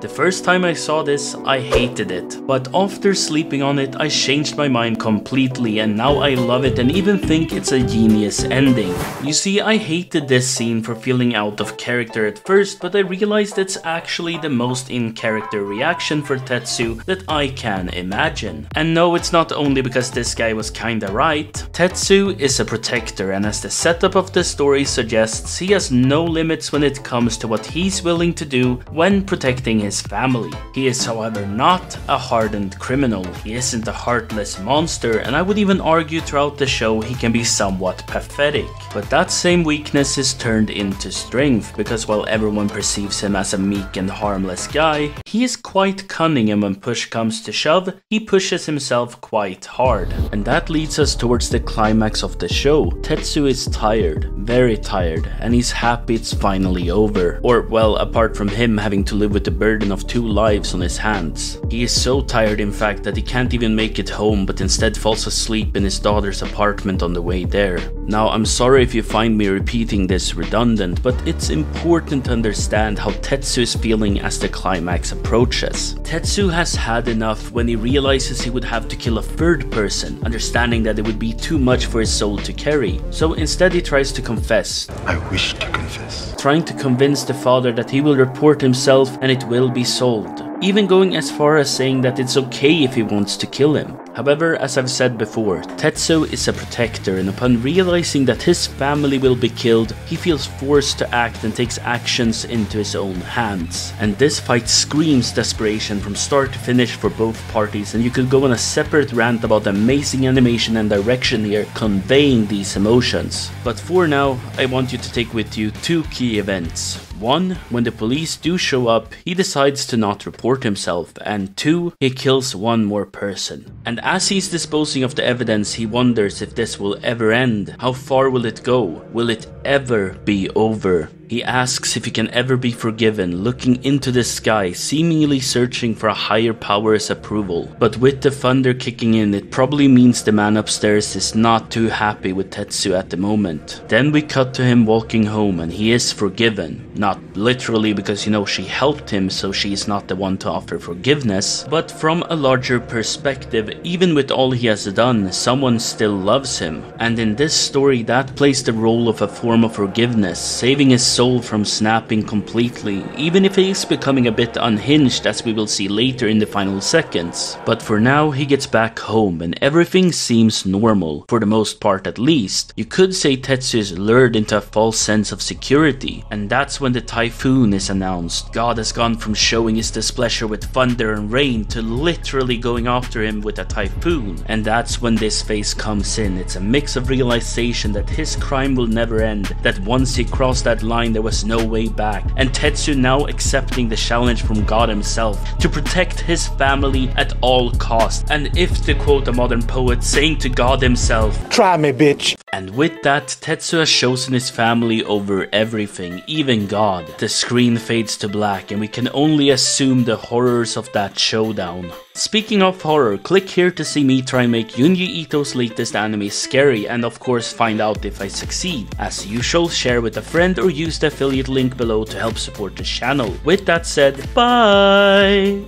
The first time I saw this, I hated it, but after sleeping on it, I changed my mind completely and now I love it and even think it's a genius ending. You see, I hated this scene for feeling out of character at first, but I realized it's actually the most in-character reaction for Tetsu that I can imagine. And no, it's not only because this guy was kinda right. Tetsu is a protector, and as the setup of the story suggests, he has no limits when it comes to what he's willing to do when protecting his family. He is, however, not a hardened criminal. He isn't a heartless monster, and I would even argue throughout the show he can be somewhat pathetic. But that same weakness is turned into strength, because while everyone perceives him as a meek and harmless guy, he is quite cunning, and when push comes to shove, he pushes himself quite hard. And that leads us towards the climax of the show. Tetsu is tired, very tired, and he's happy it's finally over. Or, well, apart from him having to live with the burden of 2 lives on his hands. He is so tired, in fact, that he can't even make it home, but instead falls asleep in his daughter's apartment on the way there. Now, I'm sorry if you find me repeating this redundant, but it's important to understand how Tetsu is feeling as the climax approaches. Tetsu has had enough when he realizes he would have to kill a 3rd person, understanding that it would be too much for his soul to carry. So instead he tries to confess. I wish to confess. Trying to convince the father that he will report himself and it will be sold. Even going as far as saying that it's okay if he wants to kill him. However, as I've said before, Tetsu is a protector, and upon realizing that his family will be killed, he feels forced to act and takes actions into his own hands. And this fight screams desperation from start to finish for both parties, and you could go on a separate rant about the amazing animation and direction here conveying these emotions. But for now, I want you to take with you 2 key events. 1. When the police do show up, he decides to not report himself, and 2. He kills 1 more person. And as he's disposing of the evidence, he wonders if this will ever end. How far will it go? Will it ever be over? He asks if he can ever be forgiven, looking into the sky, seemingly searching for a higher power's approval. But with the thunder kicking in, it probably means the man upstairs is not too happy with Tetsu at the moment. Then we cut to him walking home, and he is forgiven. Not literally, because you know she helped him, so she is not the one to offer forgiveness. But from a larger perspective, even with all he has done, someone still loves him. And in this story, that plays the role of a form of forgiveness, saving his soul from snapping completely, even if he is becoming a bit unhinged, as we will see later in the final seconds. But for now, he gets back home and everything seems normal, for the most part at least. You could say Tetsu is lured into a false sense of security, and that's when the typhoon is announced. God has gone from showing his displeasure with thunder and rain to literally going after him with a typhoon. And that's when this phase comes in. It's a mix of realization that his crime will never end, that once he crossed that line there was no way back, and Tetsu now accepting the challenge from God himself to protect his family at all costs, and if to quote a modern poet, saying to God himself, "Try me, bitch." And with that, Tetsu has chosen his family over everything, even God. The screen fades to black, and we can only assume the horrors of that showdown. Speaking of horror, click here to see me try and make Junji Ito's latest anime scary, and of course find out if I succeed. As usual, share with a friend or use the affiliate link below to help support the channel. With that said, bye!